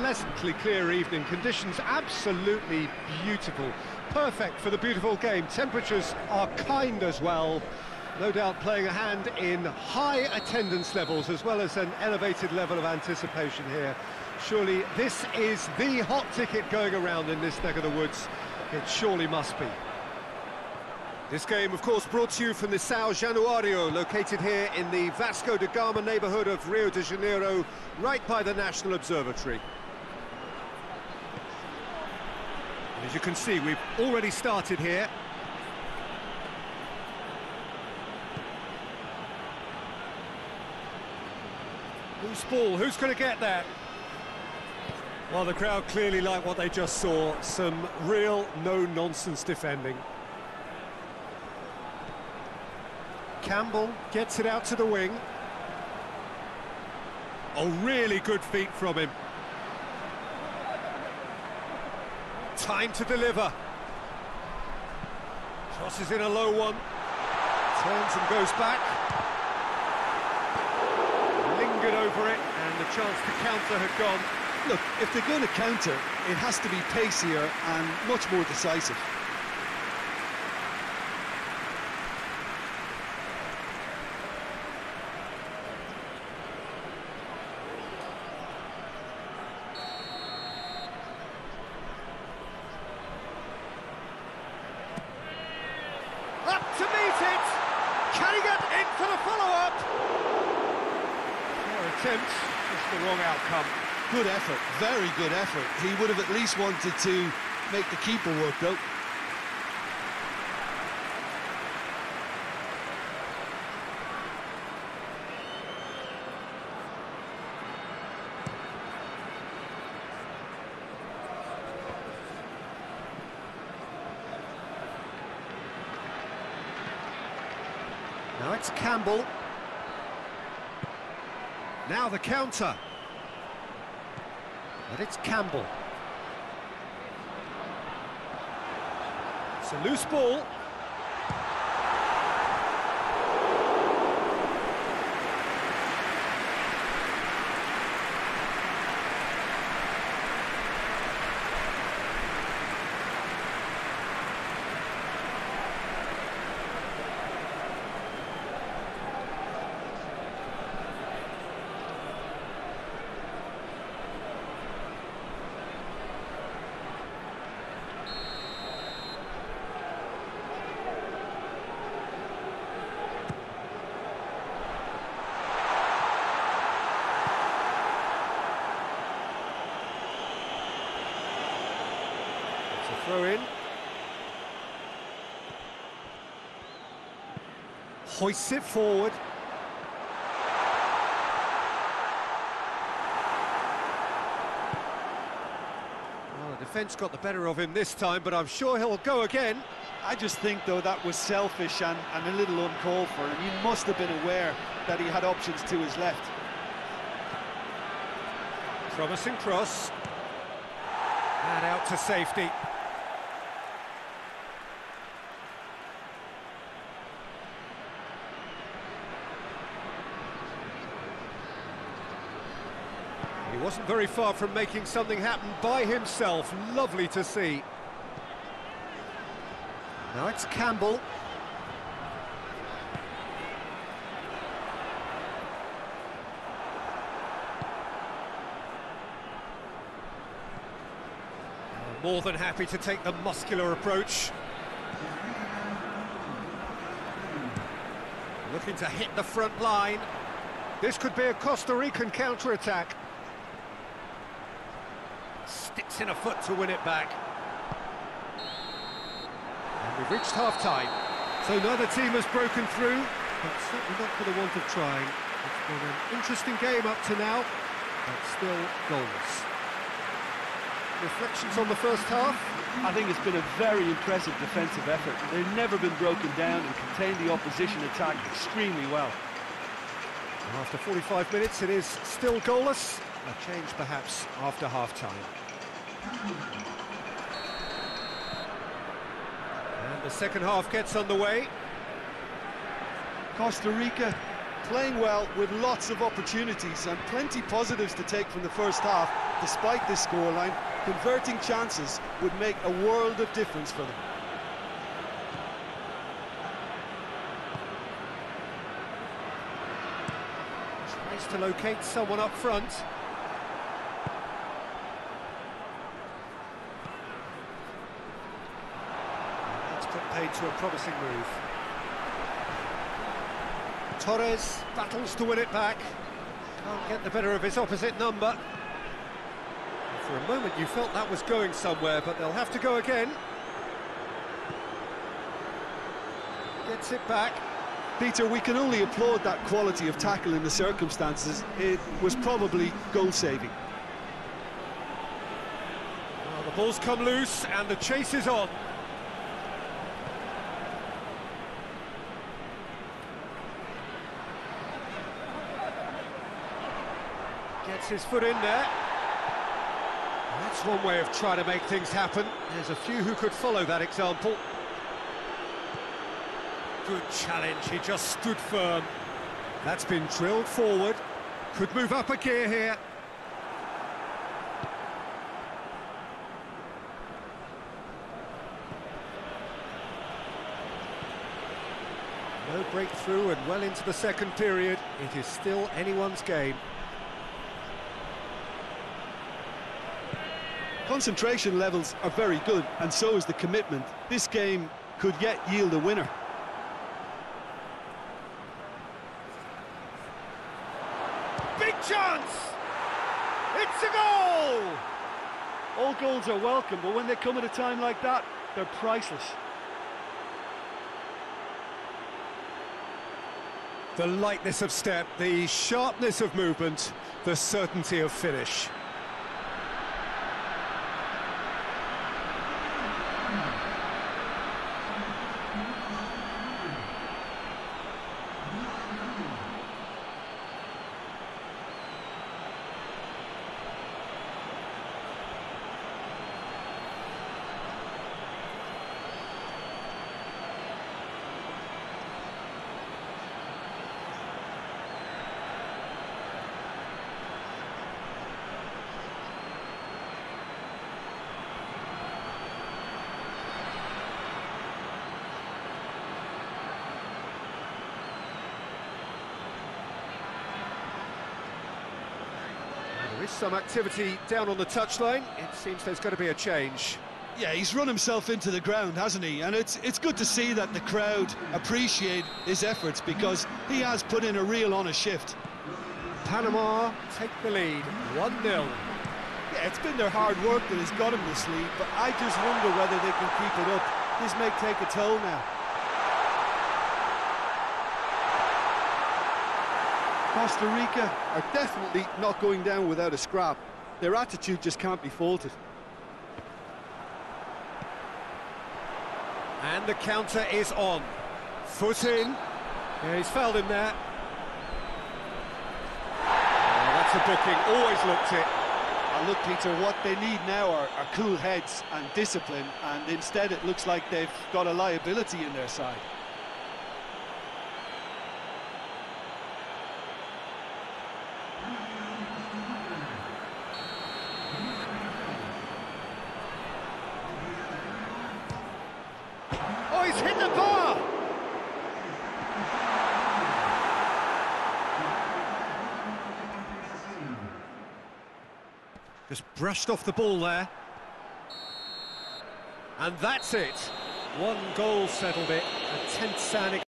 pleasantly clear evening, conditions absolutely beautiful, perfect for the beautiful game. Temperatures are kind as well, no doubt playing a hand in high attendance levels as well as an elevated level of anticipation here. Surely this is the hot ticket going around in this neck of the woods, it surely must be. This game, of course, brought to you from the São Januario, located here in the Vasco da Gama neighbourhood of Rio de Janeiro, right by the National Observatory. And as you can see, we've already started here. Who's ball? Who's going to get there? Well, the crowd clearly like what they just saw. Some real no-nonsense defending. Campbell gets it out to the wing. Oh, really good feet from him. Time to deliver. Crosses in a low one. Turns and goes back. Lingered over it, and the chance to counter had gone. Look, if they're going to counter, it has to be pacier and much more decisive. To meet it, can he get in for the follow-up? Their attempt, it's the wrong outcome. Good effort, very good effort. He would have at least wanted to make the keeper work, though. Now it's Campbell. Now the counter. And it's Campbell. It's a loose ball. Throw in. Hoists it forward. Well, the defence got the better of him this time, but I'm sure he'll go again. I just think, though, that was selfish and a little uncalled for. And he must have been aware that he had options to his left. Promising cross. And out to safety. He wasn't very far from making something happen by himself. Lovely to see. Now it's Campbell. More than happy to take the muscular approach. Looking to hit the front line. This could be a Costa Rican counter-attack. Sticks in a foot to win it back. And we've reached half-time. So neither team has broken through, but certainly not for the want of trying. It's been an interesting game up to now, but still goalless. Reflections on the first half? I think it's been a very impressive defensive effort. They've never been broken down and contained the opposition attack extremely well. And after 45 minutes, it is still goalless. A change, perhaps, after half-time. And the second half gets underway. Costa Rica playing well with lots of opportunities and plenty positives to take from the first half. despite this scoreline, converting chances would make a world of difference for them. Tries to locate someone up front. That's put paid to a promising move. Torres battles to win it back. Can't get the better of his opposite number. For a moment you felt that was going somewhere, but they'll have to go again. Gets it back. Peter, we can only applaud that quality of tackle in the circumstances. It was probably goal-saving. Well, the ball's come loose and the chase is on. Gets his foot in there. That's one way of trying to make things happen. There's a few who could follow that example. Good challenge, he just stood firm. That's been drilled forward. Could move up a gear here. No breakthrough and well into the second period. It is still anyone's game. Concentration levels are very good, and so is the commitment. This game could yet yield a winner. Big chance! It's a goal! All goals are welcome, but when they come at a time like that, they're priceless. The lightness of step, the sharpness of movement, the certainty of finish. Some activity down on the touchline. It seems there's going to be a change. Yeah, he's run himself into the ground, hasn't he? And it's good to see that the crowd appreciate his efforts, because he has put in a real honest shift. Panama take the lead, 1-0. Yeah, it's been their hard work that has got him this lead, but I just wonder whether they can keep it up. This may take a toll now. Costa Rica are definitely not going down without a scrap. Their attitude just can't be faulted. And the counter is on. Foot in. Yeah, he's fouled him there. Oh, that's a booking. Always looked it. And look, Peter, what they need now are cool heads and discipline, and instead it looks like they've got a liability in their side. Just brushed off the ball there. And that's it. One goal settled it. A tense sound.